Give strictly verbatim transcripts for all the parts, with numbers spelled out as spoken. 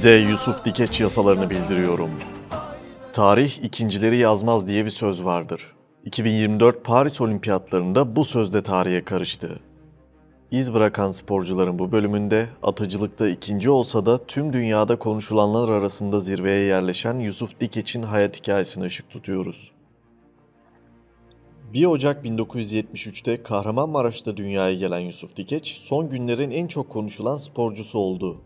Size Yusuf Dikeç yasalarını bildiriyorum. Tarih ikincileri yazmaz diye bir söz vardır. iki bin yirmi dört Paris Olimpiyatlarında bu söz de tarihe karıştı. İz bırakan sporcuların bu bölümünde atıcılıkta ikinci olsa da tüm dünyada konuşulanlar arasında zirveye yerleşen Yusuf Dikeç'in hayat hikayesine ışık tutuyoruz. bir Ocak bin dokuz yüz yetmiş üç'te Kahramanmaraş'ta dünyaya gelen Yusuf Dikeç, son günlerin en çok konuşulan sporcusu oldu.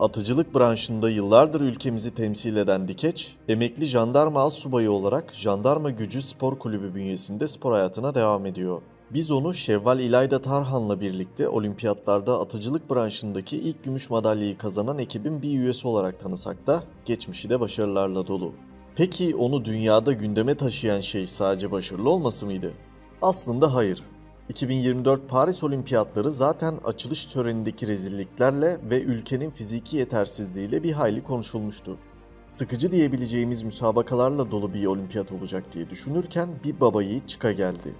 Atıcılık branşında yıllardır ülkemizi temsil eden Dikeç, emekli jandarma astsubayı olarak Jandarma Gücü Spor Kulübü bünyesinde spor hayatına devam ediyor. Biz onu Şevval İlayda Tarhan'la birlikte olimpiyatlarda atıcılık branşındaki ilk gümüş madalyayı kazanan ekibin bir üyesi olarak tanısak da geçmişi de başarılarla dolu. Peki onu dünyada gündeme taşıyan şey sadece başarılı olması mıydı? Aslında hayır. iki bin yirmi dört Paris Olimpiyatları zaten açılış törenindeki rezilliklerle ve ülkenin fiziki yetersizliğiyle bir hayli konuşulmuştu. Sıkıcı diyebileceğimiz müsabakalarla dolu bir olimpiyat olacak diye düşünürken bir baba yiğit çıka geldi.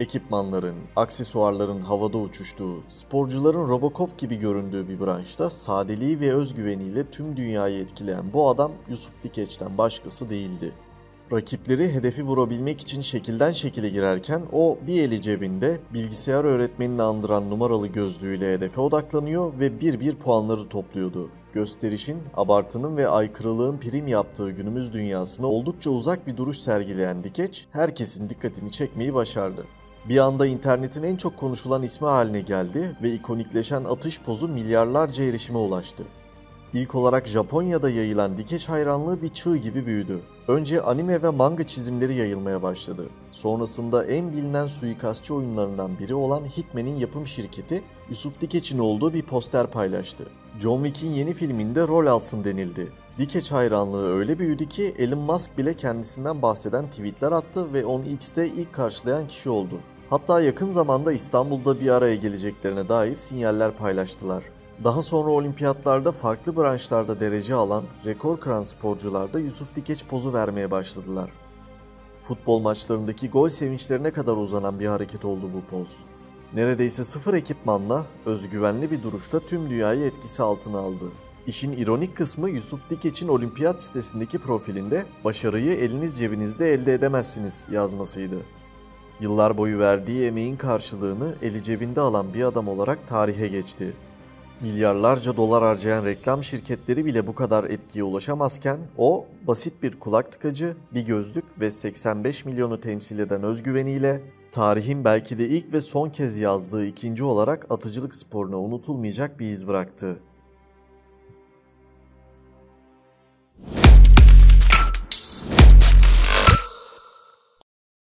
Ekipmanların, aksesuarların havada uçuştuğu, sporcuların Robocop gibi göründüğü bir branşta sadeliği ve özgüveniyle tüm dünyayı etkileyen bu adam Yusuf Dikeç'ten başkası değildi. Rakipleri hedefi vurabilmek için şekilden şekile girerken o bir eli cebinde bilgisayar öğretmenini andıran numaralı gözlüğüyle hedefe odaklanıyor ve bir bir puanları topluyordu. Gösterişin, abartının ve aykırılığın prim yaptığı günümüz dünyasına oldukça uzak bir duruş sergileyen Dikeç, herkesin dikkatini çekmeyi başardı. Bir anda internetin en çok konuşulan ismi haline geldi ve ikonikleşen atış pozu milyarlarca erişime ulaştı. İlk olarak Japonya'da yayılan Dikeç hayranlığı bir çığ gibi büyüdü. Önce anime ve manga çizimleri yayılmaya başladı. Sonrasında en bilinen suikastçı oyunlarından biri olan Hitman'in yapım şirketi Yusuf Dikeç'in olduğu bir poster paylaştı. John Wick'in yeni filminde rol alsın denildi. Dikeç hayranlığı öyle büyüdü ki Elon Musk bile kendisinden bahseden tweetler attı ve OnX'te ilk karşılayan kişi oldu. Hatta yakın zamanda İstanbul'da bir araya geleceklerine dair sinyaller paylaştılar. Daha sonra olimpiyatlarda farklı branşlarda derece alan, rekor kıran sporcular da Yusuf Dikeç pozu vermeye başladılar. Futbol maçlarındaki gol sevinçlerine kadar uzanan bir hareket oldu bu poz. Neredeyse sıfır ekipmanla, özgüvenli bir duruşla tüm dünyayı etkisi altına aldı. İşin ironik kısmı Yusuf Dikeç'in olimpiyat sitesindeki profilinde "Başarıyı eliniz cebinizde elde edemezsiniz" yazmasıydı. Yıllar boyu verdiği emeğin karşılığını eli cebinde alan bir adam olarak tarihe geçti. Milyarlarca dolar harcayan reklam şirketleri bile bu kadar etkiye ulaşamazken o, basit bir kulak tıkacı, bir gözlük ve seksen beş milyonu temsil eden özgüveniyle tarihin belki de ilk ve son kez yazdığı ikinci olarak atıcılık sporuna unutulmayacak bir iz bıraktı.